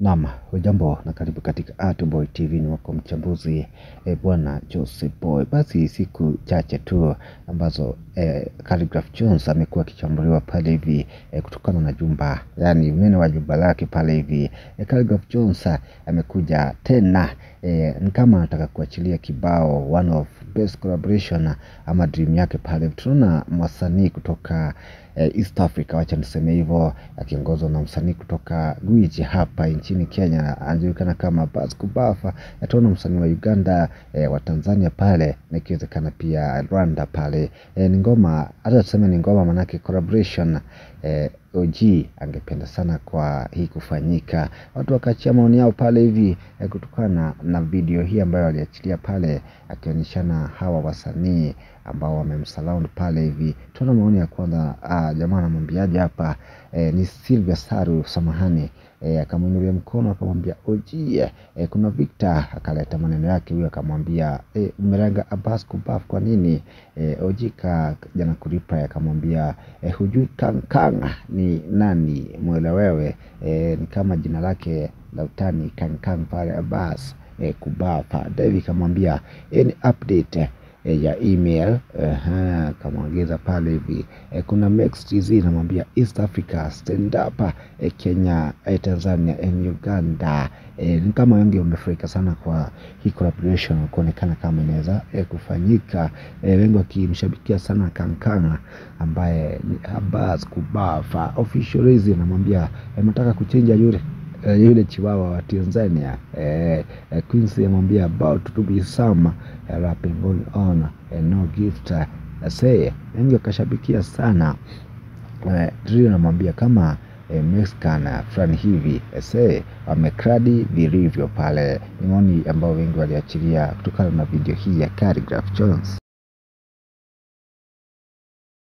Naam, hujambo na karibu katika BWOY TV, ni wako mchambuzi bwana Joseph Boy. Basi siku chache tu ambazo Khaligraph Jones amekuwa akichambuliwa pale hivi kutokana na jumba, yani mnene wa jumba lake pale hivi. Khaligraph Jones amekuja tena ni kama anataka kuachilia kibao one of best collaboration ama dream yake pale. Tunaona msanii kutoka East Africa, wacha niseme hivyo, akiongozwa na msanii kutoka Gwiji hapa nchini Kenya anajulikana kama Buzzkubafa. Tunaona msanii wa Uganda, wa Tanzania pale, na ikiwezekana pia Rwanda pale. Ni ngoma, hata tuseme ni ngoma manake collaboration. OG angependa sana kwa hii kufanyika. Watu wakachia maoni yao pale hivi kutokana na video hii ambayo waliachilia pale, akionyeshana hawa wasanii ambao wamemsound pale hivi. Tuna maoni ya kwanza, jamaa anamwambiaje hapa, ni Silvia Saru, samahani, akamwinulia mkono akamwambia OG. Kuna Victor akaleta maneno yake, huyo akamwambia umeranga Buzzkubafa kwa nini? OG jana kulipa, akamwambia hujui Kankanga ni nani mwela wewe? Ni kama jina lake la utani Kankanga pale Kubaffa. David akamwambia ni update ya email, kamaongeza pale hivi. Kuna Mex TV namwambia East Africa stand up, Kenya, Tanzania and Uganda. Ni kama wengi wamefurika sana kwa hii collaboration, kuonekana kama inaweza kufanyika. Wengi wakimshabikia sana Kankanga ambaye ni Buzzkubafa. Officialize namwambia nataka kuchenja yule chiwawa wa Tanzania. Quincy amwambia about to be some rapping going on and no gift say. Wengi kashabikia sana. Trio namwambia kama Mexican fulani hivi say, wamekradi vilivyo pale. Ni maoni ambao wengi waliachilia kutokana na video hii ya Khaligraph Jones.